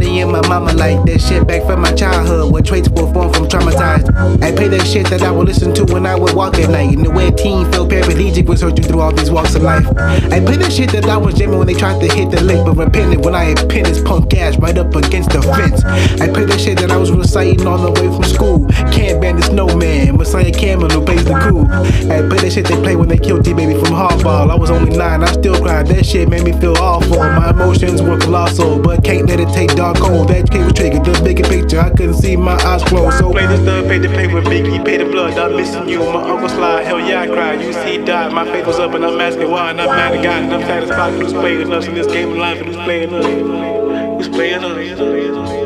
daddy and my mama like that shit back from my childhood, where traits were formed from traumatized. I play that shit that I would listen to when I would walk at night, and the way a teen felt paraplegic was hurt you through all these walks of life. I play that shit that I was jamming when they tried to hit the lick, but repented when I had pinned his punk ass right up against the fence. I play that shit that I was reciting all the way from school. Can't ban the snowman, Messiah Cameron who plays the cool. I play that shit they play when they killed D-Baby from Hardball. I was only 9, I still cried. That shit made me feel awful. My emotions were colossal, but can't let it take dark hold. That cable triggered the bigger picture, I couldn't see my eyes closed. So play this third page to play with Biggie, pay the blood, I'm missing you. My uncle Sly, hell yeah I cried. You see died, my faith was up and I'm asking why. And I'm mad at God and I'm satisfied who's playing us in this game of life, and who's playing us? Who's playing us?